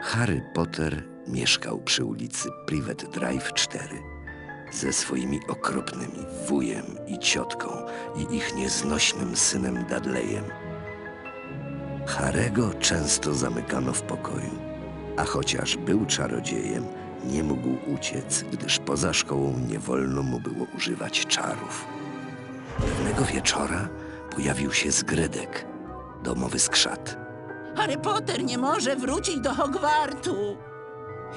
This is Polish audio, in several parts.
Harry Potter mieszkał przy ulicy Privet Drive 4 ze swoimi okropnymi wujem i ciotką i ich nieznośnym synem Dudleyem. Harry'ego często zamykano w pokoju, a chociaż był czarodziejem, nie mógł uciec, gdyż poza szkołą nie wolno mu było używać czarów. Pewnego wieczora pojawił się Zgredek, domowy skrzat. Harry Potter nie może wrócić do Hogwartu.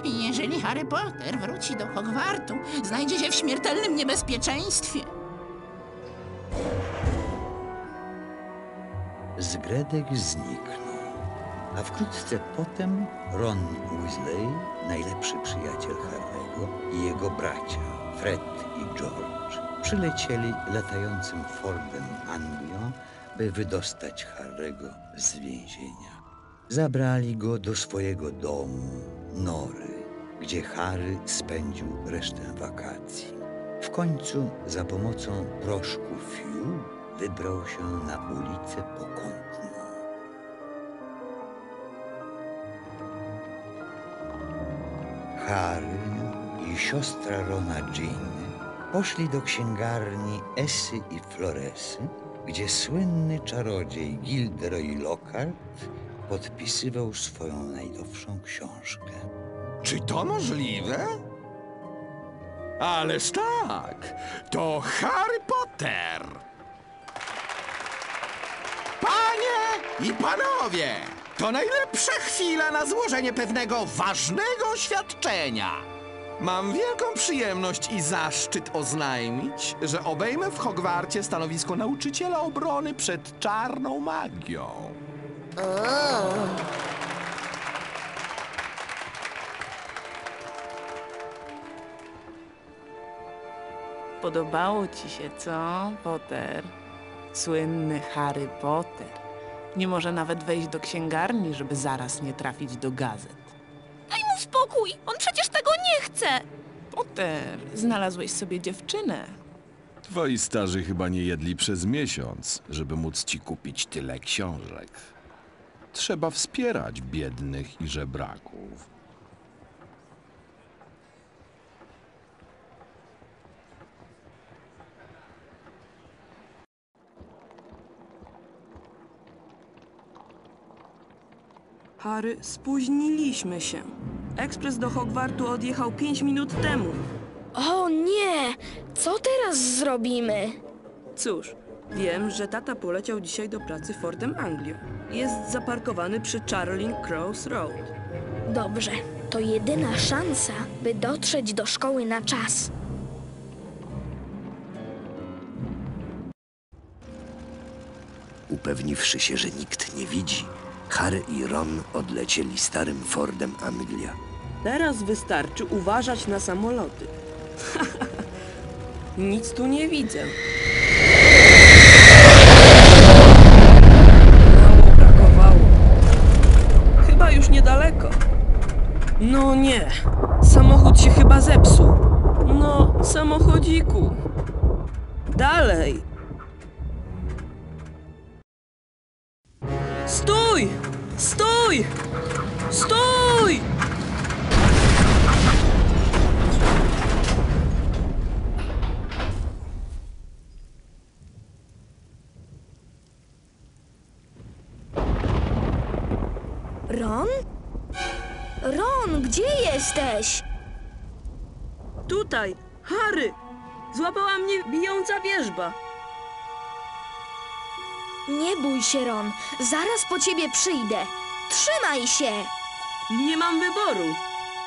Jeżeli Harry Potter wróci do Hogwartu, znajdzie się w śmiertelnym niebezpieczeństwie. Zgredek zniknął, a wkrótce potem Ron Weasley, najlepszy przyjaciel Harry'ego, i jego bracia Fred i George przylecieli latającym Fordem Anglią, by wydostać Harry'ego z więzienia. Zabrali go do swojego domu, Nory, gdzie Harry spędził resztę wakacji. W końcu za pomocą proszku Fiu wybrał się na ulicę Pokątną. Harry i siostra Rona Ginny poszli do księgarni Esy i Floresy, gdzie słynny czarodziej Gilderoy Lockhart podpisywał swoją najnowszą książkę. Czy to możliwe? Ależ tak! To Harry Potter! Panie i panowie! To najlepsza chwila na złożenie pewnego ważnego oświadczenia. Mam wielką przyjemność i zaszczyt oznajmić, że obejmę w Hogwarcie stanowisko nauczyciela obrony przed czarną magią. Podobało ci się, co, Potter? Słynny Harry Potter. Nie może nawet wejść do księgarni, żeby zaraz nie trafić do gazet. Daj mu spokój! On przecież tego nie chce! Potter, znalazłeś sobie dziewczynę. Twoi starzy chyba nie jedli przez miesiąc, żeby móc ci kupić tyle książek. Trzeba wspierać biednych i żebraków. Harry, spóźniliśmy się. Ekspres do Hogwartu odjechał 5 minut temu. O nie! Co teraz zrobimy? Cóż, wiem, że tata poleciał dzisiaj do pracy Fordem Anglią. Jest zaparkowany przy Charing Cross Road. Dobrze, to jedyna szansa, by dotrzeć do szkoły na czas. Upewniwszy się, że nikt nie widzi, Harry i Ron odlecieli starym Fordem Anglia. Teraz wystarczy uważać na samoloty. Nic tu nie widzę. Mało brakowało. Chyba już niedaleko. No nie, samochód się chyba zepsuł. No, samochodziku. Dalej. Stój! Stój! Stój! Ron? Ron, gdzie jesteś? Tutaj, Harry! Złapała mnie bijąca wierzba. Nie bój się, Ron. Zaraz po ciebie przyjdę. Trzymaj się! Nie mam wyboru.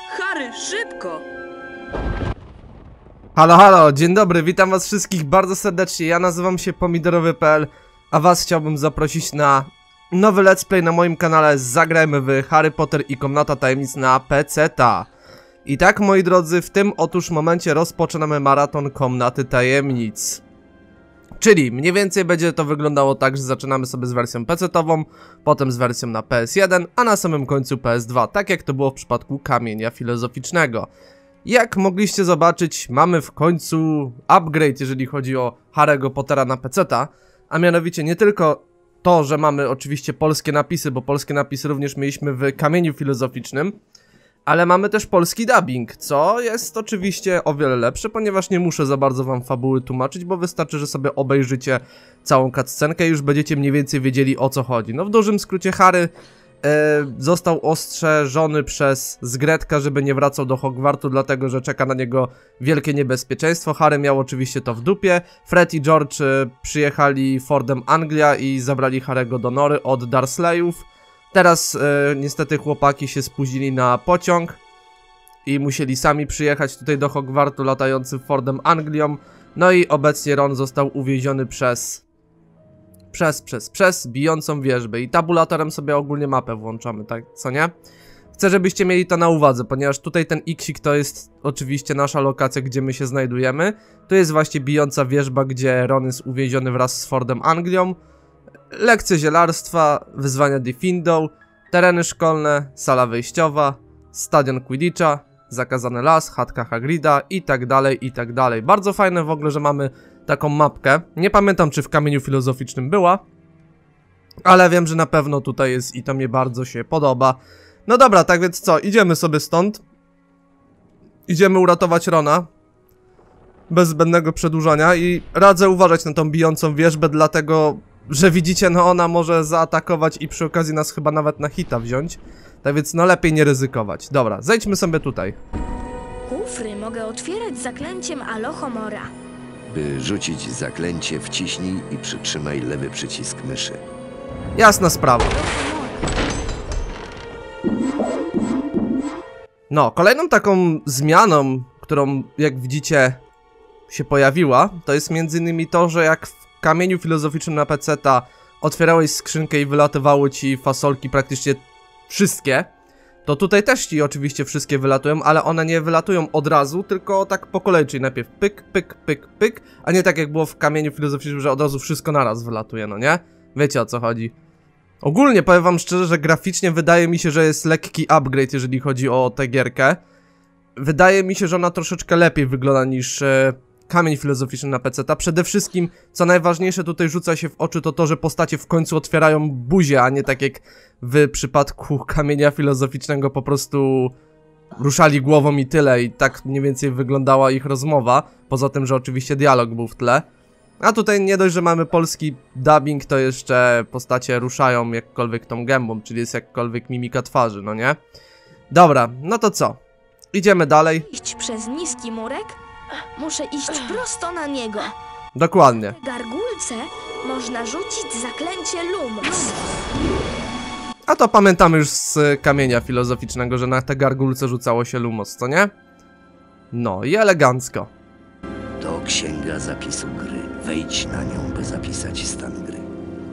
Harry, szybko! Halo, halo. Dzień dobry. Witam was wszystkich bardzo serdecznie. Ja nazywam się Pomidorowy.pl, a was chciałbym zaprosić na nowy let's play na moim kanale. Zagrajmy w Harry Potter i Komnata Tajemnic na PC-ta. I tak, moi drodzy, w tym otóż momencie rozpoczynamy maraton Komnaty Tajemnic. Czyli mniej więcej będzie to wyglądało tak, że zaczynamy sobie z wersją PC-tową, potem z wersją na PS1, a na samym końcu PS2, tak jak to było w przypadku Kamienia Filozoficznego. Jak mogliście zobaczyć, mamy w końcu upgrade, jeżeli chodzi o Harry'ego Pottera na PC-ta, a mianowicie nie tylko to, że mamy oczywiście polskie napisy, bo polskie napisy również mieliśmy w Kamieniu Filozoficznym, ale mamy też polski dubbing, co jest oczywiście o wiele lepsze, ponieważ nie muszę za bardzo wam fabuły tłumaczyć, bo wystarczy, że sobie obejrzycie całą cutscenkę i już będziecie mniej więcej wiedzieli, o co chodzi. No w dużym skrócie Harry został ostrzeżony przez Zgredka, żeby nie wracał do Hogwartu, dlatego że czeka na niego wielkie niebezpieczeństwo. Harry miał oczywiście to w dupie. Fred i George przyjechali Fordem Anglia i zabrali Harry'ego do Nory od Dursleyów. Teraz niestety chłopaki się spóźnili na pociąg i musieli sami przyjechać tutaj do Hogwartu latającym Fordem Anglią. No i obecnie Ron został uwieziony przez bijącą wierzbę. I tabulatorem sobie ogólnie mapę włączamy, tak, co nie? Chcę, żebyście mieli to na uwadze, ponieważ tutaj ten xik to jest oczywiście nasza lokacja, gdzie my się znajdujemy. Tu jest właśnie bijąca wierzba, gdzie Ron jest uwieziony wraz z Fordem Anglią. Lekcje zielarstwa, wyzwania Defindo, tereny szkolne, sala wyjściowa, stadion Quidditcha, zakazany las, chatka Hagrida i tak dalej, i tak dalej. Bardzo fajne w ogóle, że mamy taką mapkę. Nie pamiętam, czy w Kamieniu Filozoficznym była, ale wiem, że na pewno tutaj jest i to mnie bardzo się podoba. No dobra, tak więc co, idziemy sobie stąd. Idziemy uratować Rona. Bez zbędnego przedłużania i radzę uważać na tą bijącą wierzbę, dlatego że widzicie, no ona może zaatakować i przy okazji nas chyba nawet na hita wziąć. Tak więc no lepiej nie ryzykować. Dobra, zejdźmy sobie tutaj. Kufry mogę otwierać zaklęciem Alohomora. By rzucić zaklęcie, wciśnij i przytrzymaj lewy przycisk myszy. Jasna sprawa. No, kolejną taką zmianą, którą jak widzicie się pojawiła, to jest m.in. to, że jak w Kamieniu Filozoficznym na PC-ta otwierałeś skrzynkę i wylatywały ci fasolki praktycznie wszystkie, to tutaj też ci oczywiście wszystkie wylatują, ale one nie wylatują od razu, tylko tak po kolei, czyli najpierw pyk, pyk, pyk, pyk, a nie tak jak było w Kamieniu Filozoficznym, że od razu wszystko naraz wylatuje, no nie? Wiecie, o co chodzi. Ogólnie powiem wam szczerze, że graficznie wydaje mi się, że jest lekki upgrade, jeżeli chodzi o tę gierkę. Wydaje mi się, że ona troszeczkę lepiej wygląda niż Kamień Filozoficzny na PC-ta. Przede wszystkim, co najważniejsze tutaj rzuca się w oczy, to to, że postacie w końcu otwierają buzię, a nie tak jak w przypadku Kamienia Filozoficznego po prostu ruszali głową i tyle. I tak mniej więcej wyglądała ich rozmowa, poza tym, że oczywiście dialog był w tle. A tutaj nie dość, że mamy polski dubbing, to jeszcze postacie ruszają jakkolwiek tą gębą, czyli jest jakkolwiek mimika twarzy, no nie? Dobra, no to co? Idziemy dalej. Iść przez niski murek? Muszę iść prosto na niego. Dokładnie. W gargulce można rzucić zaklęcie Lumos. A to pamiętamy już z Kamienia Filozoficznego, że na te gargulce rzucało się Lumos, co nie? No i elegancko. To księga zapisu gry. Wejdź na nią, by zapisać stan gry.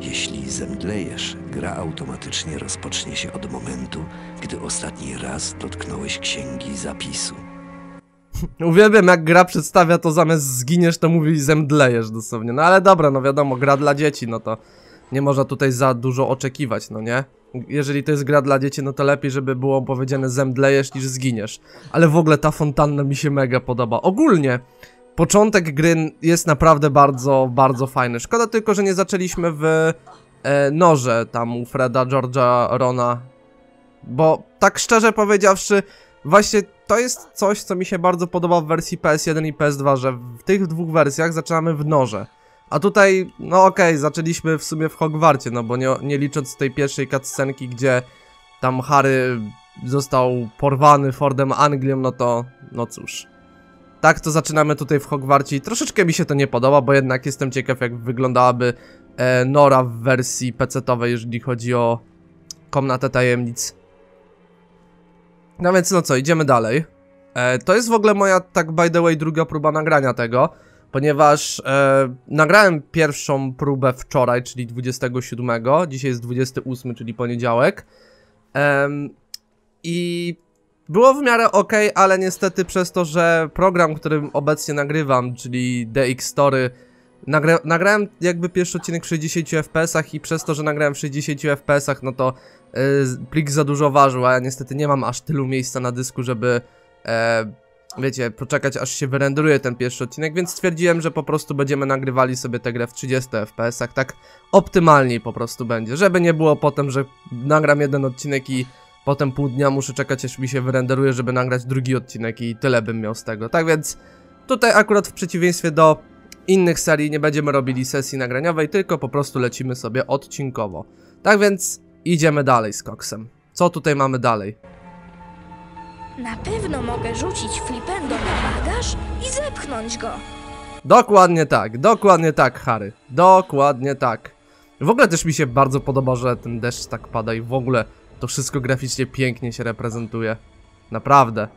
Jeśli zemdlejesz, gra automatycznie rozpocznie się od momentu, gdy ostatni raz dotknąłeś księgi zapisu. Uwielbiam, jak gra przedstawia to, zamiast zginiesz, to mówi zemdlejesz dosłownie. No ale dobra, no wiadomo, gra dla dzieci, no to nie można tutaj za dużo oczekiwać, no nie? Jeżeli to jest gra dla dzieci, no to lepiej, żeby było powiedziane zemdlejesz niż zginiesz. Ale w ogóle ta fontanna mi się mega podoba. Ogólnie początek gry jest naprawdę bardzo, bardzo fajny. Szkoda tylko, że nie zaczęliśmy w Norze, tam u Freda, George'a, Rona. Bo tak szczerze powiedziawszy, właśnie to jest coś, co mi się bardzo podoba w wersji PS1 i PS2, że w tych dwóch wersjach zaczynamy w Norze. A tutaj, no okej, zaczęliśmy w sumie w Hogwarcie, no bo nie licząc tej pierwszej cutscenki, gdzie tam Harry został porwany Fordem Anglią, no to, no cóż. Tak to zaczynamy tutaj w Hogwarcie i troszeczkę mi się to nie podoba, bo jednak jestem ciekaw, jak wyglądałaby Nora w wersji PC-towej, jeżeli chodzi o Komnatę Tajemnic. No więc no co, idziemy dalej. To jest w ogóle moja, tak by the way, druga próba nagrania tego, ponieważ nagrałem pierwszą próbę wczoraj, czyli 27, dzisiaj jest 28, czyli poniedziałek. I było w miarę ok, ale niestety przez to, że program, którym obecnie nagrywam, czyli DxTory, nagrałem jakby pierwszy odcinek w 60 fps-ach i przez to, że nagrałem w 60 fps-ach, no to plik za dużo ważył, a ja niestety nie mam aż tylu miejsca na dysku, żeby wiecie, poczekać aż się wyrenderuje ten pierwszy odcinek, więc stwierdziłem, że po prostu będziemy nagrywali sobie tę grę w 30 fps-ach, tak optymalniej po prostu będzie, żeby nie było potem, że nagram jeden odcinek i potem pół dnia muszę czekać, aż mi się wyrenderuje, żeby nagrać drugi odcinek i tyle bym miał z tego. Tak więc tutaj akurat w przeciwieństwie do innych serii nie będziemy robili sesji nagraniowej, tylko po prostu lecimy sobie odcinkowo. Tak więc idziemy dalej z koksem. Co tutaj mamy dalej? Na pewno mogę rzucić Flipendo na bagaż i zepchnąć go. Dokładnie tak, Harry. Dokładnie tak. W ogóle też mi się bardzo podoba, że ten deszcz tak pada i w ogóle to wszystko graficznie pięknie się reprezentuje. Naprawdę.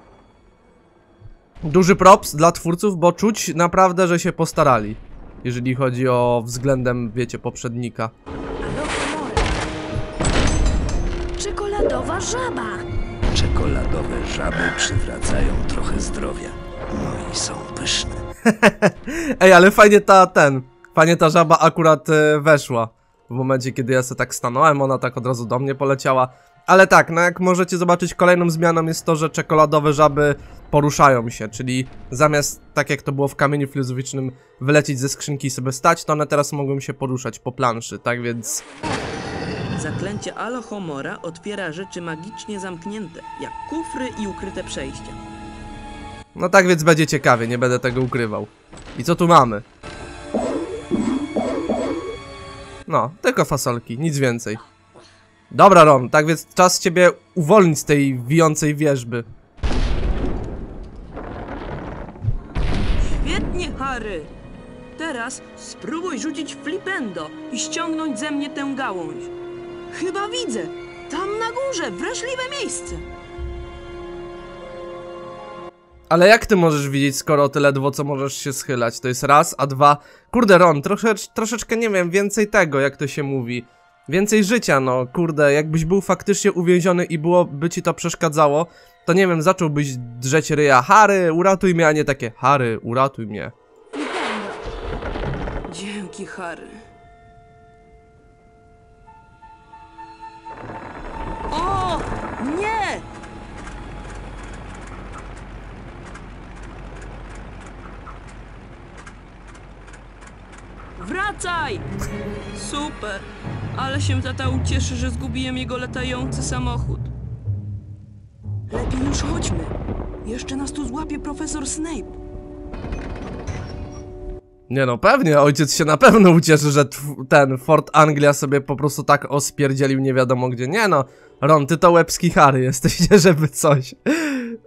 Duży props dla twórców, bo czuć naprawdę, że się postarali. Jeżeli chodzi o względem, wiecie, poprzednika. Alohomora. Czekoladowa żaba. Czekoladowe żaby przywracają trochę zdrowia. No i są pyszne. Ej, ale fajnie ta żaba akurat weszła. W momencie, kiedy ja sobie tak stanąłem, ona tak od razu do mnie poleciała. Ale tak, no jak możecie zobaczyć, kolejną zmianą jest to, że czekoladowe żaby poruszają się, czyli zamiast, tak jak to było w Kamieniu Filozoficznym, wylecieć ze skrzynki i sobie stać, to one teraz mogą się poruszać po planszy, tak więc... Zaklęcie Alohomora otwiera rzeczy magicznie zamknięte, jak kufry i ukryte przejścia. No tak więc będzie ciekawie, nie będę tego ukrywał. I co tu mamy? No, tylko fasolki, nic więcej. Dobra, Ron, tak więc czas ciebie uwolnić z tej wijącej wierzby. Świetnie, Harry. Teraz spróbuj rzucić Flipendo i ściągnąć ze mnie tę gałąź. Chyba widzę. Tam na górze, wrażliwe miejsce. Ale jak ty możesz widzieć, skoro ty ledwo co możesz się schylać? To jest raz, a dwa... Kurde, Ron, troszeczkę, nie wiem, więcej tego, jak to się mówi. Więcej życia, no, kurde, jakbyś był faktycznie uwięziony i by ci to przeszkadzało, to nie wiem, zacząłbyś drzeć ryja. Harry, uratuj mnie, a nie takie Harry, uratuj mnie. Dzięki, Harry. O, nie! Wracaj! Super! Ale się tata ucieszy, że zgubiłem jego latający samochód. Lepiej już chodźmy. Jeszcze nas tu złapie profesor Snape. Nie no, pewnie. Ojciec się na pewno ucieszy, że ten Ford Anglia sobie po prostu tak ospierdzielił nie wiadomo gdzie. Nie no, Ron, ty to łebski Harry jesteś, żeby coś.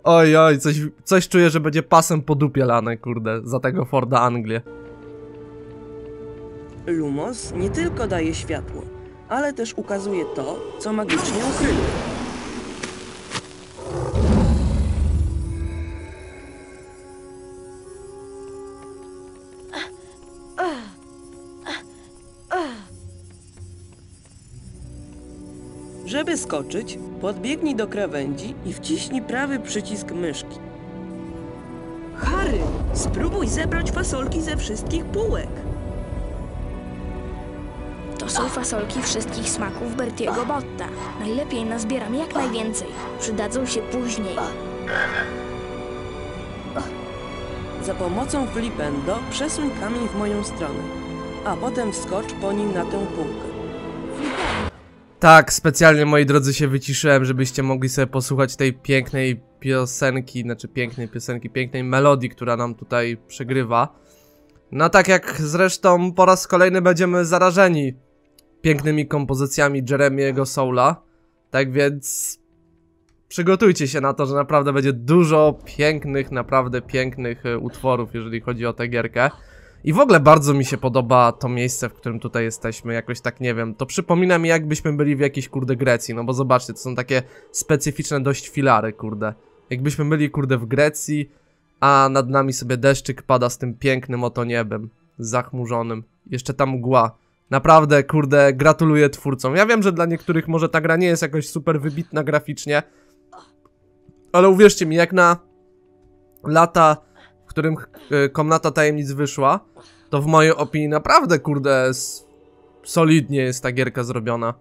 Oj, oj, coś czuję, że będzie pasem po dupie lane, kurde, za tego Forda Anglię. Lumos nie tylko daje światło, ale też ukazuje to, co magicznie ukryje. Żeby skoczyć, podbiegnij do krawędzi i wciśnij prawy przycisk myszki. Harry, spróbuj zebrać fasolki ze wszystkich półek. To są fasolki wszystkich smaków Bertiego Botta. Najlepiej nazbieram jak najwięcej. Przydadzą się później. Za pomocą Flipendo przesuń kamień w moją stronę, a potem wskocz po nim na tę półkę. Tak, specjalnie moi drodzy się wyciszyłem, żebyście mogli sobie posłuchać tej pięknej piosenki, znaczy pięknej melodii, która nam tutaj przegrywa. No tak jak zresztą po raz kolejny będziemy zarażeni pięknymi kompozycjami Jeremy'ego Soula. Tak więc przygotujcie się na to, że naprawdę będzie dużo pięknych, naprawdę pięknych utworów, jeżeli chodzi o tę gierkę. I w ogóle bardzo mi się podoba to miejsce, w którym tutaj jesteśmy, jakoś tak nie wiem, to przypomina mi jakbyśmy byli w jakiejś kurde Grecji, no bo zobaczcie, to są takie specyficzne dość filary, kurde. Jakbyśmy byli kurde w Grecji, a nad nami sobie deszczyk pada z tym pięknym oto niebem, zachmurzonym, jeszcze ta mgła. Naprawdę kurde gratuluję twórcom, ja wiem, że dla niektórych może ta gra nie jest jakoś super wybitna graficznie, ale uwierzcie mi, jak na lata... w którym Komnata Tajemnic wyszła, to w mojej opinii naprawdę, kurde, solidnie jest ta gierka zrobiona.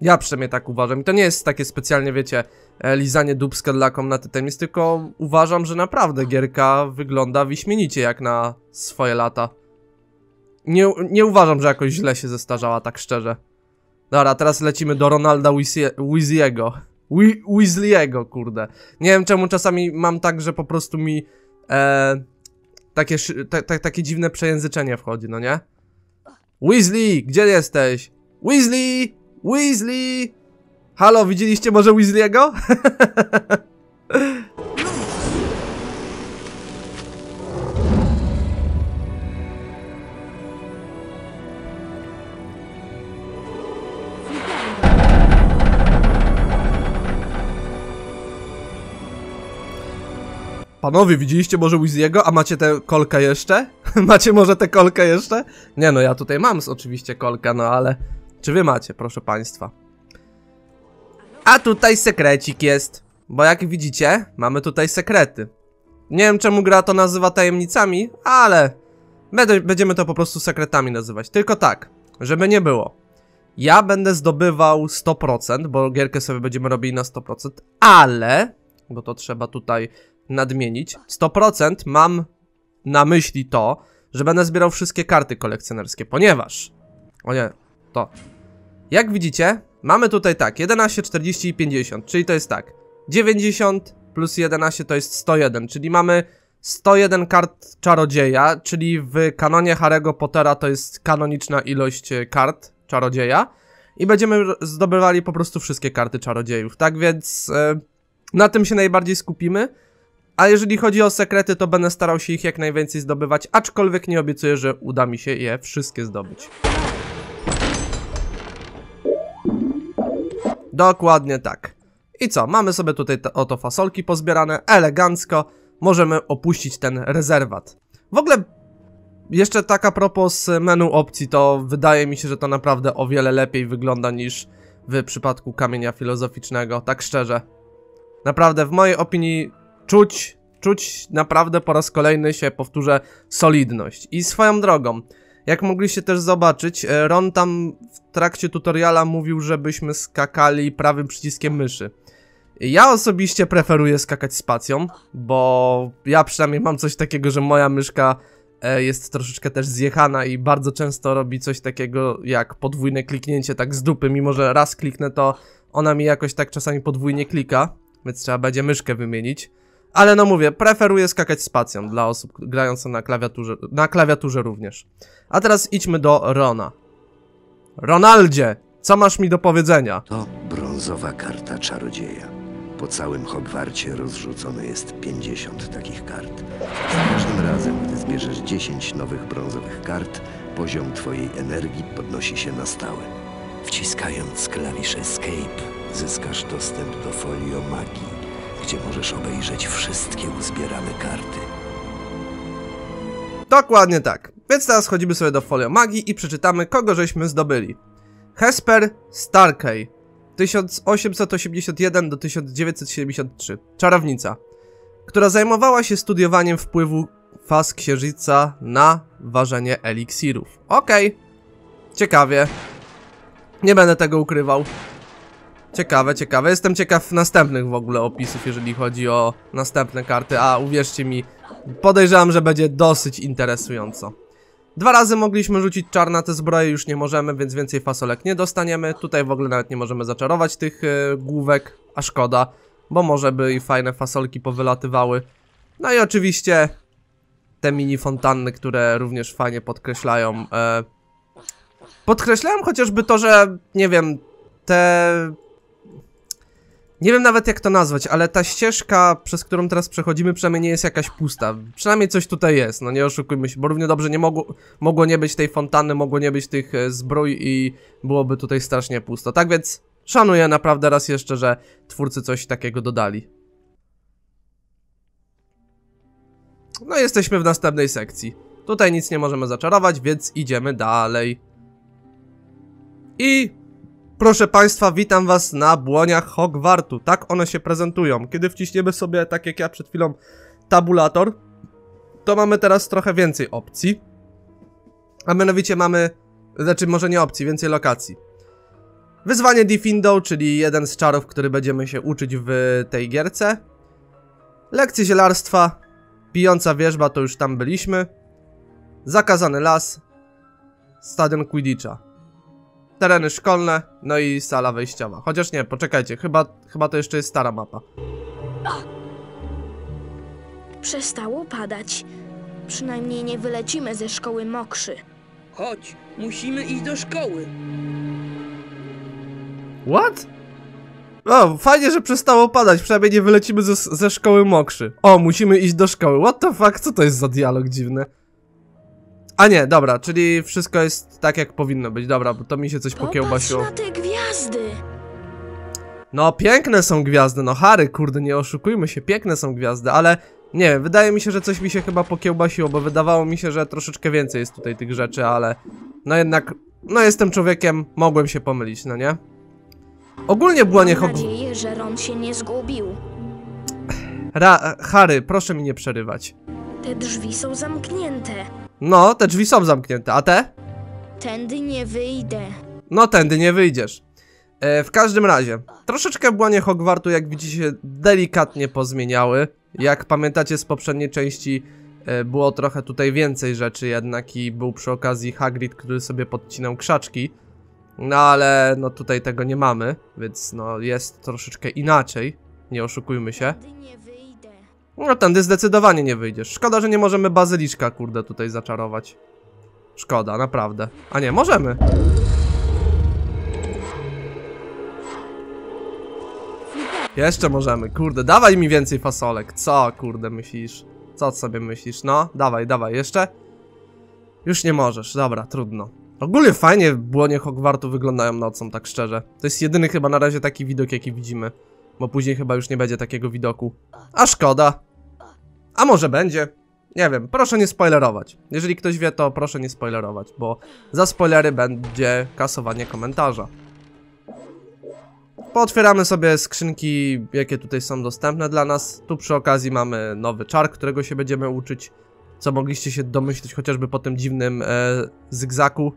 Ja przynajmniej tak uważam. I to nie jest takie specjalnie, wiecie, lizanie dupska dla Komnaty Tajemnic, tylko uważam, że naprawdę gierka wygląda wyśmienicie jak na swoje lata. Nie uważam, że jakoś źle się zestarzała, tak szczerze. Dobra, teraz lecimy do Ronalda Weasley'ego, kurde. Nie wiem czemu czasami mam tak, że po prostu mi takie dziwne przejęzyczenie wchodzi, no nie? Weasley, gdzie jesteś? Weasley! Weasley! Halo, widzieliście może Weasley'ego? Panowie, widzieliście może Weasley'ego? A macie tę kolkę jeszcze? Macie może tę kolkę jeszcze? Nie no, ja tutaj mam oczywiście kolkę, no ale... Czy wy macie, proszę państwa? A tutaj sekrecik jest. Bo jak widzicie, mamy tutaj sekrety. Nie wiem czemu gra to nazywa tajemnicami, ale... Będziemy to po prostu sekretami nazywać. Tylko tak, żeby nie było. Ja będę zdobywał 100%, bo gierkę sobie będziemy robili na 100%, ale... Bo to trzeba tutaj... nadmienić. 100% mam na myśli to, że będę zbierał wszystkie karty kolekcjonerskie, ponieważ... O nie, to... Jak widzicie, mamy tutaj tak, 11, 40 i 50, czyli to jest tak, 90 plus 11 to jest 101, czyli mamy 101 kart czarodzieja, czyli w kanonie Harry'ego Pottera to jest kanoniczna ilość kart czarodzieja i będziemy zdobywali po prostu wszystkie karty czarodziejów, tak więc na tym się najbardziej skupimy. A jeżeli chodzi o sekrety, to będę starał się ich jak najwięcej zdobywać, aczkolwiek nie obiecuję, że uda mi się je wszystkie zdobyć. Dokładnie tak. I co? Mamy sobie tutaj oto fasolki pozbierane, elegancko. Możemy opuścić ten rezerwat. W ogóle, jeszcze taka propos menu opcji, to wydaje mi się, że to naprawdę o wiele lepiej wygląda niż w przypadku Kamienia Filozoficznego, tak szczerze. Naprawdę, w mojej opinii... Czuć naprawdę po raz kolejny się powtórzę solidność. I swoją drogą, jak mogliście też zobaczyć, Ron tam w trakcie tutoriala mówił, żebyśmy skakali prawym przyciskiem myszy. Ja osobiście preferuję skakać spacją, bo ja przynajmniej mam coś takiego, że moja myszka jest troszeczkę też zjechana i bardzo często robi coś takiego jak podwójne kliknięcie tak z dupy, mimo że raz kliknę, to ona mi jakoś tak czasami podwójnie klika, więc trzeba będzie myszkę wymienić. Ale no mówię, preferuję skakać spacją dla osób grających na klawiaturze również. A teraz idźmy do Rona. Ronaldzie, co masz mi do powiedzenia? To brązowa karta czarodzieja. Po całym Hogwarcie rozrzucone jest 50 takich kart. Za każdym razem, gdy zbierzesz 10 nowych brązowych kart, poziom twojej energii podnosi się na stałe. Wciskając klawisz Escape, zyskasz dostęp do folii o magii, gdzie możesz obejrzeć wszystkie uzbierane karty. Dokładnie tak. Więc teraz chodzimy sobie do folii magii i przeczytamy, kogo żeśmy zdobyli. Hesper Starkey, 1881 do 1973. Czarownica, która zajmowała się studiowaniem wpływu faz księżyca na ważenie eliksirów. Okej. Ciekawie. Nie będę tego ukrywał. Ciekawe, ciekawe. Jestem ciekaw następnych w ogóle opisów, jeżeli chodzi o następne karty, a uwierzcie mi, podejrzewam, że będzie dosyć interesująco. 2 razy mogliśmy rzucić czar na te zbroje, już nie możemy, więc więcej fasolek nie dostaniemy. Tutaj w ogóle nawet nie możemy zaczarować tych główek, a szkoda, bo może by i fajne fasolki powylatywały. No i oczywiście te mini fontanny, które również fajnie podkreślają. Podkreślają chociażby to, że nie wiem, te... Nie wiem nawet jak to nazwać, ale ta ścieżka, przez którą teraz przechodzimy, przynajmniej nie jest jakaś pusta. Przynajmniej coś tutaj jest, no nie oszukujmy się, bo równie dobrze nie mogło nie być tej fontanny, mogło nie być tych zbrój i byłoby tutaj strasznie pusto. Tak więc szanuję naprawdę raz jeszcze, że twórcy coś takiego dodali. No jesteśmy w następnej sekcji. Tutaj nic nie możemy zaczarować, więc idziemy dalej. I... Proszę państwa, witam was na błoniach Hogwartu. Tak one się prezentują. Kiedy wciśniemy sobie, tak jak ja przed chwilą, tabulator, to mamy teraz trochę więcej opcji. A mianowicie mamy... Znaczy, może nie opcji, więcej lokacji. Wyzwanie Defindo, czyli jeden z czarów, który będziemy się uczyć w tej gierce. Lekcje zielarstwa. Pijąca wierzba, to już tam byliśmy. Zakazany las. Stadion Quidditcha. Tereny szkolne, no i sala wejściowa. Chociaż nie, poczekajcie, chyba to jeszcze jest stara mapa. Przestało padać. Przynajmniej nie wylecimy ze szkoły mokrzy. Chodź, musimy iść do szkoły. What? O, fajnie, że przestało padać, przynajmniej nie wylecimy ze szkoły mokrzy. O, musimy iść do szkoły. What the fuck, co to jest za dialog dziwny? A nie, dobra, czyli wszystko jest tak, jak powinno być. Dobra, bo to mi się coś pokiełbasiło. Popatrz na te gwiazdy. No, piękne są gwiazdy. No, Harry, kurde, nie oszukujmy się. Piękne są gwiazdy, ale... Nie wiem, wydaje mi się, że coś mi się chyba pokiełbasiło, bo wydawało mi się, że troszeczkę więcej jest tutaj tych rzeczy, ale... No jednak... No, jestem człowiekiem, mogłem się pomylić, no nie? Ogólnie była niechogólna. Mam nadzieję, że Ron się nie zgubił. Harry, proszę mi nie przerywać. Te drzwi są zamknięte. No, te drzwi są zamknięte, a te? Tędy nie wyjdę. No, tędy nie wyjdziesz. W każdym razie, troszeczkę błanie Hogwartu, jak widzicie, się delikatnie pozmieniały. Jak pamiętacie z poprzedniej części, było trochę tutaj więcej rzeczy jednak i był przy okazji Hagrid, który sobie podcinał krzaczki. No ale, no tutaj tego nie mamy, więc no jest troszeczkę inaczej, nie oszukujmy się. No tędy zdecydowanie nie wyjdziesz. Szkoda, że nie możemy bazyliszka, kurde, tutaj zaczarować. Szkoda, naprawdę. A nie, możemy. Jeszcze możemy, kurde, dawaj mi więcej fasolek. Co, kurde, myślisz? Co sobie myślisz? No, dawaj, dawaj, jeszcze? Już nie możesz, dobra, trudno. Ogólnie fajnie błonie Hogwartu wyglądają nocą, tak szczerze. To jest jedyny chyba na razie taki widok, jaki widzimy. Bo później chyba już nie będzie takiego widoku. A szkoda. A może będzie? Nie wiem, proszę nie spoilerować. Jeżeli ktoś wie, to proszę nie spoilerować, bo za spoilery będzie kasowanie komentarza. Pootwieramy sobie skrzynki, jakie tutaj są dostępne dla nas. Tu przy okazji mamy nowy czar, którego się będziemy uczyć. Co mogliście się domyślić chociażby po tym dziwnym zygzaku.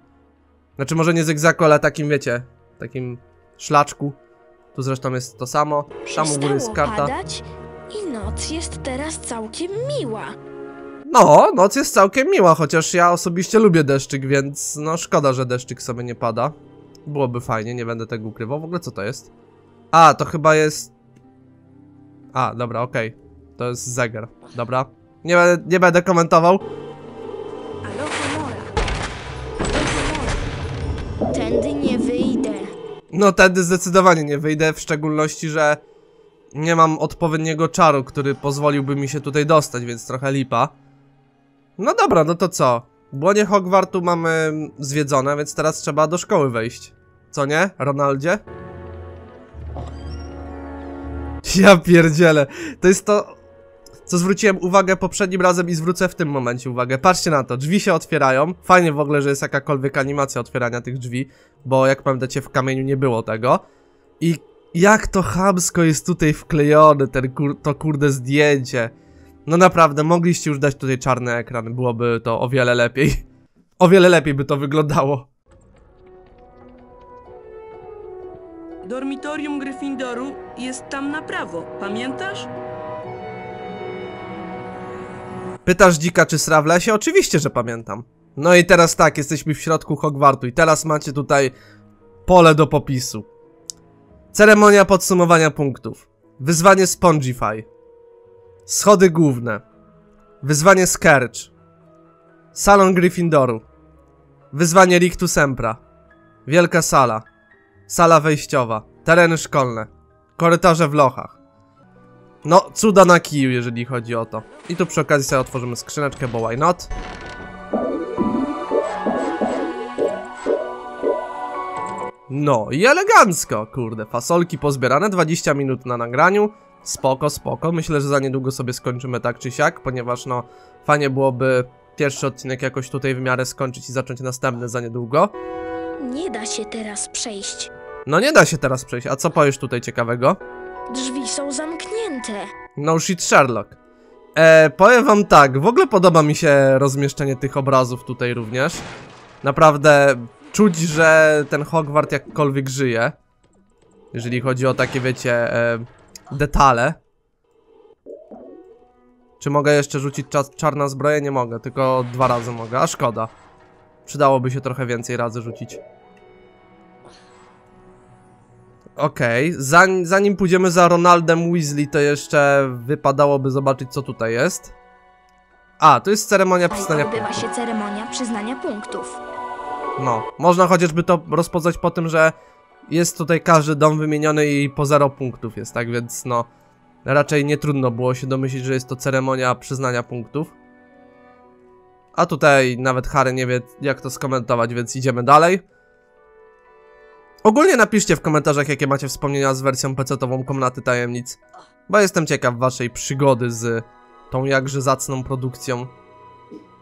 Znaczy może nie zygzaku, ale takim, wiecie, takim szlaczku. Tu zresztą jest to samo. Tam u góry jest karta. I noc jest teraz całkiem miła. No, noc jest całkiem miła, chociaż ja osobiście lubię deszczyk, więc no szkoda, że deszczyk sobie nie pada. Byłoby fajnie, nie będę tego ukrywał. W ogóle co to jest? A, to chyba jest... A, dobra, okej. To jest zegar, dobra. Nie będę komentował. Alohomora. Alohomora. Tędy nie wyjdę. No, tędy zdecydowanie nie wyjdę, w szczególności, że nie mam odpowiedniego czaru, który pozwoliłby mi się tutaj dostać, więc trochę lipa. No dobra, no to co? Błonie Hogwartu mamy zwiedzone, więc teraz trzeba do szkoły wejść. Co nie, Ronaldzie? Ja pierdzielę. To jest to... Co zwróciłem uwagę poprzednim razem i zwrócę w tym momencie uwagę. Patrzcie na to, drzwi się otwierają. Fajnie w ogóle, że jest jakakolwiek animacja otwierania tych drzwi, bo jak pamiętacie w Kamieniu nie było tego. I jak to chamsko jest tutaj wklejone, to kurde zdjęcie. No naprawdę, mogliście już dać tutaj czarny ekran, byłoby to o wiele lepiej. O wiele lepiej by to wyglądało. Dormitorium Gryffindoru jest tam na prawo, pamiętasz? Pytasz dzika czy sra w lesie? Oczywiście, że pamiętam. No i teraz tak, jesteśmy w środku Hogwartu i teraz macie tutaj pole do popisu. Ceremonia podsumowania punktów. Wyzwanie Spongify. Schody główne. Wyzwanie Skerch. Salon Gryffindoru. Wyzwanie Rictus Sempra. Wielka sala. Sala wejściowa. Tereny szkolne. Korytarze w lochach. No, cuda na kiju, jeżeli chodzi o to. I tu przy okazji sobie otworzymy skrzyneczkę, bo why not? No i elegancko, kurde, fasolki pozbierane, 20 minut na nagraniu. Spoko, spoko, myślę, że za niedługo sobie skończymy tak czy siak, ponieważ no, fajnie byłoby pierwszy odcinek jakoś tutaj w miarę skończyć i zacząć następny za niedługo. Nie da się teraz przejść. No nie da się teraz przejść, a co powiesz tutaj ciekawego? Drzwi są zamknięte. No shit Sherlock. Powiem wam tak, w ogóle podoba mi się rozmieszczenie tych obrazów tutaj również. Naprawdę czuć, że ten Hogwart jakkolwiek żyje. Jeżeli chodzi o takie, wiecie, detale. Czy mogę jeszcze rzucić czarna zbroję? Nie mogę, tylko 2 razy mogę, a szkoda. Przydałoby się trochę więcej razy rzucić. Okej, zanim pójdziemy za Ronaldem Weasley, to jeszcze wypadałoby zobaczyć, co tutaj jest. A, to jest ceremonia przyznania punktów. Odbywa się ceremonia przyznania punktów. No, można chociażby to rozpoznać po tym, że jest tutaj każdy dom wymieniony i po 0 punktów jest, tak więc no... Raczej nie trudno było się domyślić, że jest to ceremonia przyznania punktów. A tutaj nawet Harry nie wie, jak to skomentować, więc idziemy dalej. Ogólnie napiszcie w komentarzach, jakie macie wspomnienia z wersją PC-tową Komnaty Tajemnic, bo jestem ciekaw waszej przygody z tą jakże zacną produkcją.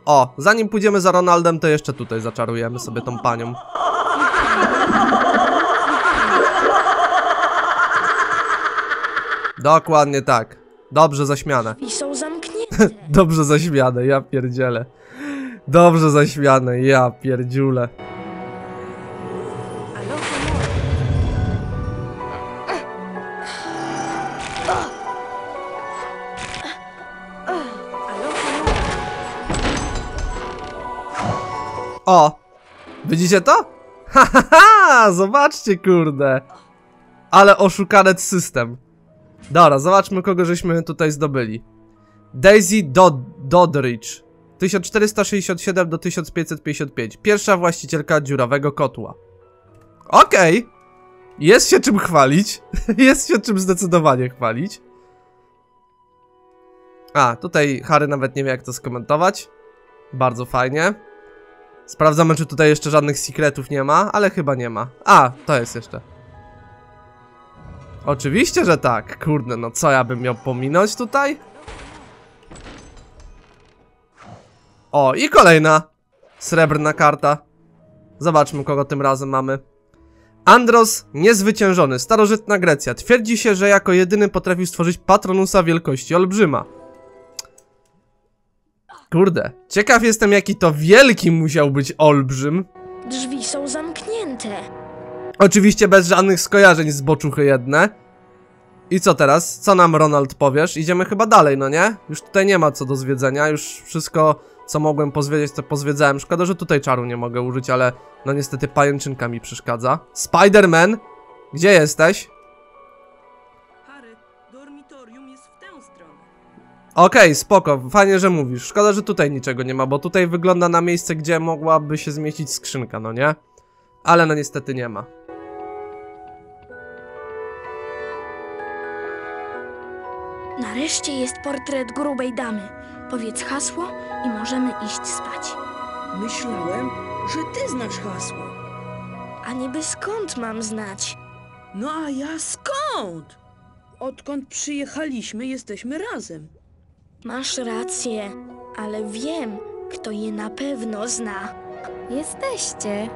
O, zanim pójdziemy za Ronaldem, to jeszcze tutaj zaczarujemy sobie tą panią. Dokładnie tak. Dobrze zaśmiane. I są zamknięte. Dobrze zaśmiane, ja pierdzielę. Dobrze zaśmiane, ja pierdziulę. O! Widzicie to? Ha, ha, ha! Zobaczcie, kurde! Ale oszukany system. Dobra, zobaczmy, kogo żeśmy tutaj zdobyli. Daisy Doddridge 1467 do 1555. Pierwsza właścicielka dziurawego kotła. Okej! Jest się czym chwalić. Jest się czym zdecydowanie chwalić. A, tutaj Harry nawet nie wie, jak to skomentować. Bardzo fajnie. Sprawdzamy, czy tutaj jeszcze żadnych sekretów nie ma, ale chyba nie ma. A, to jest jeszcze. Oczywiście, że tak. Kurde, no co ja bym miał pominąć tutaj? O, i kolejna srebrna karta. Zobaczmy, kogo tym razem mamy. Andros Niezwyciężony, starożytna Grecja. Twierdzi się, że jako jedyny potrafił stworzyć Patronusa wielkości olbrzyma. Kurde, ciekaw jestem, jaki to wielki musiał być olbrzym. Drzwi są zamknięte. Oczywiście bez żadnych skojarzeń z boczuchy jedne. I co teraz? Co nam, Ronald, powiesz? Idziemy chyba dalej, no nie? Już tutaj nie ma co do zwiedzenia, już wszystko, co mogłem pozwiedzieć, to pozwiedzałem. Szkoda, że tutaj czaru nie mogę użyć, ale no niestety pajęczynka mi przeszkadza. Spider-Man, gdzie jesteś? Harry, dormitorium jest w tę stronę. Okej, spoko, fajnie, że mówisz. Szkoda, że tutaj niczego nie ma, bo tutaj wygląda na miejsce, gdzie mogłaby się zmieścić skrzynka, no nie? Ale no niestety nie ma. Nareszcie jest portret grubej damy. Powiedz hasło i możemy iść spać. Myślałem, że ty znasz hasło. A niby skąd mam znać? No a ja skąd? Odkąd przyjechaliśmy, jesteśmy razem. Masz rację, ale wiem, kto je na pewno zna. Jesteście.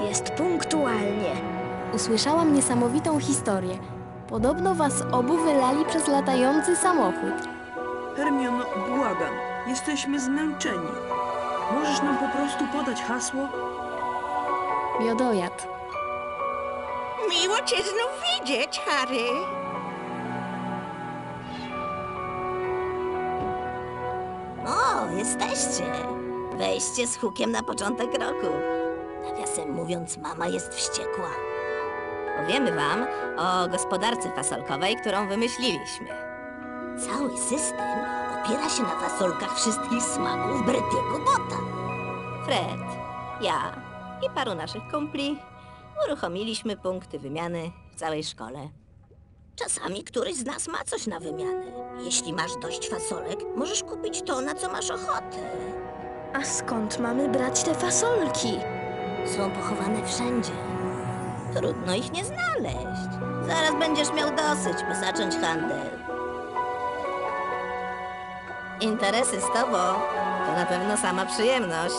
Jest punktualnie. Usłyszałam niesamowitą historię. Podobno was obu wylali przez latający samochód. Hermiono, błagam. Jesteśmy zmęczeni. Możesz nam po prostu podać hasło? Biodojad. Miło cię znów widzieć, Harry. O, jesteście. Wejście z hukiem na początek roku. Nawiasem mówiąc, mama jest wściekła. Powiemy wam o gospodarce fasolkowej, którą wymyśliliśmy. Cały system opiera się na fasolkach wszystkich smaków Bertiego Botta. Fred, ja i paru naszych kumpli uruchomiliśmy punkty wymiany w całej szkole. Czasami któryś z nas ma coś na wymianę. Jeśli masz dość fasolek, możesz kupić to, na co masz ochotę. A skąd mamy brać te fasolki? Są pochowane wszędzie. Trudno ich nie znaleźć. Zaraz będziesz miał dosyć, by zacząć handel. Interesy z tobą to na pewno sama przyjemność.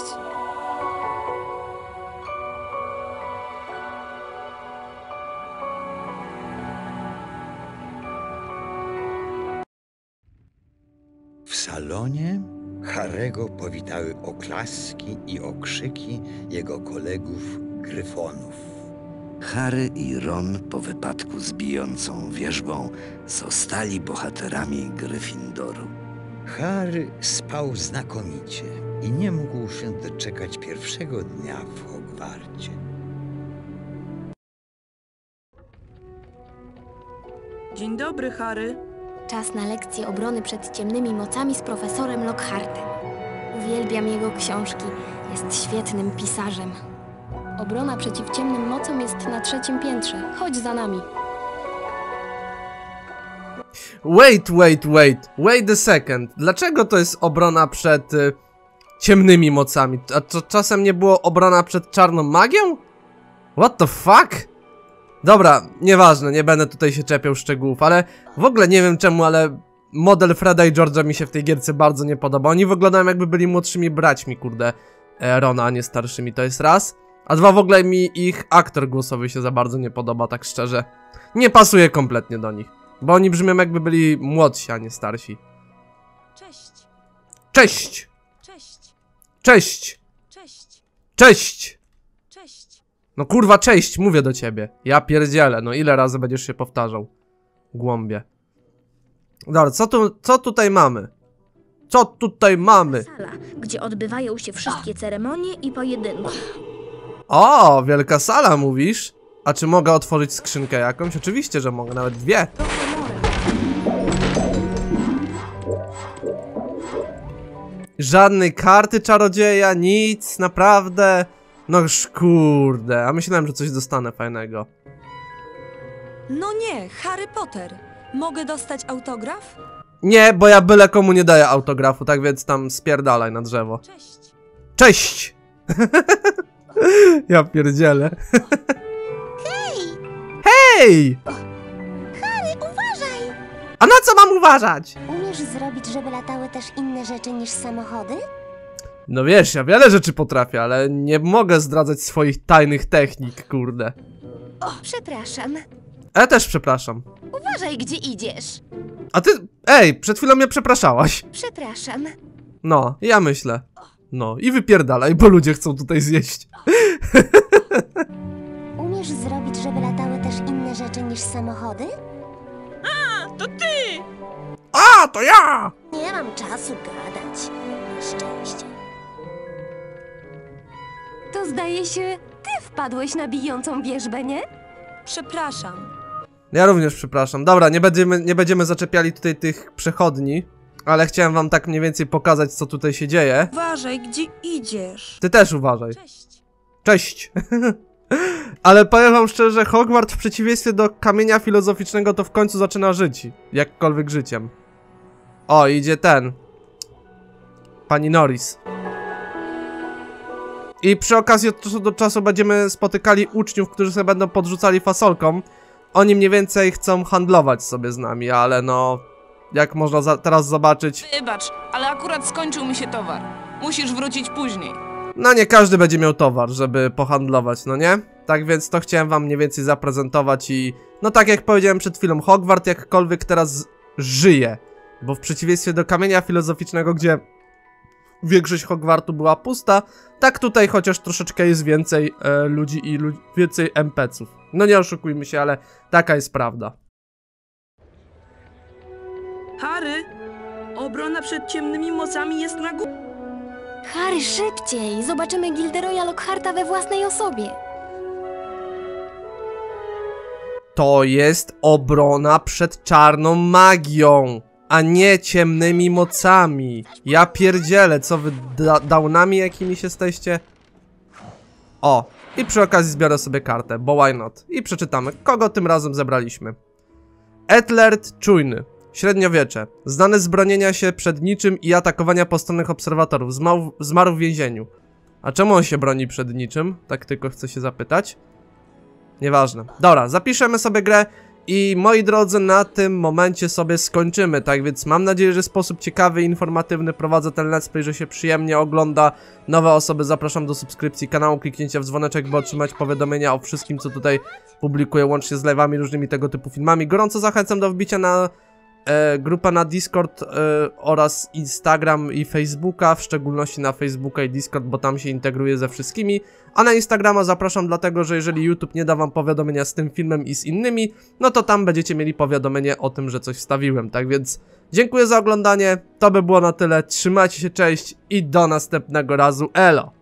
W salonie Harry Harry'ego powitały oklaski i okrzyki jego kolegów Gryfonów. Harry i Ron po wypadku z bijącą wierzbą zostali bohaterami Gryffindoru. Harry spał znakomicie i nie mógł się doczekać pierwszego dnia w Hogwarcie. Dzień dobry, Harry. Czas na lekcję obrony przed ciemnymi mocami z profesorem Lockhartem. Uwielbiam jego książki. Jest świetnym pisarzem. Obrona przeciw ciemnym mocom jest na 3. piętrze. Chodź za nami. Wait a second. Dlaczego to jest obrona przed ciemnymi mocami? A to czasem nie było obrona przed czarną magią? What the fuck? Dobra, nieważne, nie będę tutaj się czepiał szczegółów, ale w ogóle nie wiem czemu, ale model Freda i George'a mi się w tej gierce bardzo nie podoba. Oni wyglądają jakby byli młodszymi braćmi, kurde, Rona, a nie starszymi, to jest raz. A dwa, w ogóle mi ich aktor głosowy się za bardzo nie podoba, tak szczerze. Nie pasuje kompletnie do nich, bo oni brzmią jakby byli młodsi, a nie starsi. Cześć! Cześć! Cześć! Cześć! Cześć! Cześć! No kurwa, cześć, mówię do ciebie. Ja pierdzielę, no ile razy będziesz się powtarzał? Głąbie. Dobra, co tutaj mamy? Co tutaj mamy? Sala, gdzie odbywają się wszystkie ceremonie i pojedynki. O, wielka sala mówisz? A czy mogę otworzyć skrzynkę jakąś? Oczywiście, że mogę, nawet dwie. Żadnej karty czarodzieja, nic, naprawdę. No kurde, a myślałem, że coś dostanę fajnego. No nie, Harry Potter. Mogę dostać autograf? Nie, bo ja byle komu nie daję autografu, tak więc tam spierdalaj na drzewo. Cześć! Cześć! Ja pierdzielę. Hej! Hej! Harry, uważaj! A na co mam uważać? Umiesz zrobić, żeby latały też inne rzeczy niż samochody? No wiesz, ja wiele rzeczy potrafię, ale nie mogę zdradzać swoich tajnych technik, kurde. O, przepraszam. Ja też przepraszam. Uważaj, gdzie idziesz. A ty, ej, przed chwilą mnie przepraszałaś. Przepraszam. No, ja myślę. No, i wypierdalaj, bo ludzie chcą tutaj zjeść. Umiesz zrobić, żeby latały też inne rzeczy niż samochody? A, to ty! A, to ja! Nie mam czasu gadać, na szczęście. To zdaje się, ty wpadłeś na bijącą wierzbę, nie? Przepraszam. Ja również przepraszam. Dobra, nie będziemy zaczepiali tutaj tych przechodni, ale chciałem wam tak mniej więcej pokazać, co tutaj się dzieje. Uważaj, gdzie idziesz. Ty też uważaj. Cześć. Cześć. Ale powiem wam szczerze, Hogwart w przeciwieństwie do Kamienia Filozoficznego to w końcu zaczyna żyć. Jakkolwiek życiem. O, idzie ten. Pani Norris. I przy okazji od czasu do czasu będziemy spotykali uczniów, którzy sobie będą podrzucali fasolką. Oni mniej więcej chcą handlować sobie z nami, ale no... Jak można teraz zobaczyć... Wybacz, ale akurat skończył mi się towar. Musisz wrócić później. No nie każdy będzie miał towar, żeby pohandlować, no nie? Tak więc to chciałem wam mniej więcej zaprezentować i... No tak jak powiedziałem przed chwilą, Hogwart jakkolwiek teraz żyje. Bo w przeciwieństwie do Kamienia Filozoficznego, gdzie... Większość Hogwartu była pusta, tak tutaj chociaż troszeczkę jest więcej ludzi i więcej NPC-ów. No nie oszukujmy się, ale taka jest prawda. Harry, obrona przed ciemnymi mocami jest na górze. Harry, szybciej! Zobaczymy Gilderoya Lockharta we własnej osobie. To jest obrona przed czarną magią. A nie ciemnymi mocami. Ja pierdzielę, co wy downami jakimiś jesteście? O, i przy okazji zbiorę sobie kartę, bo why not? I przeczytamy, kogo tym razem zebraliśmy. Etlert Czujny. Średniowiecze. Znany z bronienia się przed niczym i atakowania postronnych obserwatorów. Zmarł w więzieniu. A czemu on się broni przed niczym? Tak tylko chcę się zapytać. Nieważne. Dobra, zapiszemy sobie grę. I moi drodzy, na tym momencie sobie skończymy, tak więc mam nadzieję, że w sposób ciekawy i informatywny prowadzę ten let's play, że się przyjemnie ogląda. Nowe osoby zapraszam do subskrypcji kanału, kliknięcia w dzwoneczek, by otrzymać powiadomienia o wszystkim, co tutaj publikuję, łącznie z live'ami, różnymi tego typu filmami. Gorąco zachęcam do wbicia na grupa na Discord oraz Instagram i Facebooka, w szczególności na Facebooka i Discord, bo tam się integruje ze wszystkimi. A na Instagrama zapraszam dlatego, że jeżeli YouTube nie da wam powiadomienia z tym filmem i z innymi, no to tam będziecie mieli powiadomienie o tym, że coś wstawiłem. Tak więc dziękuję za oglądanie, to by było na tyle, trzymajcie się, cześć i do następnego razu, elo!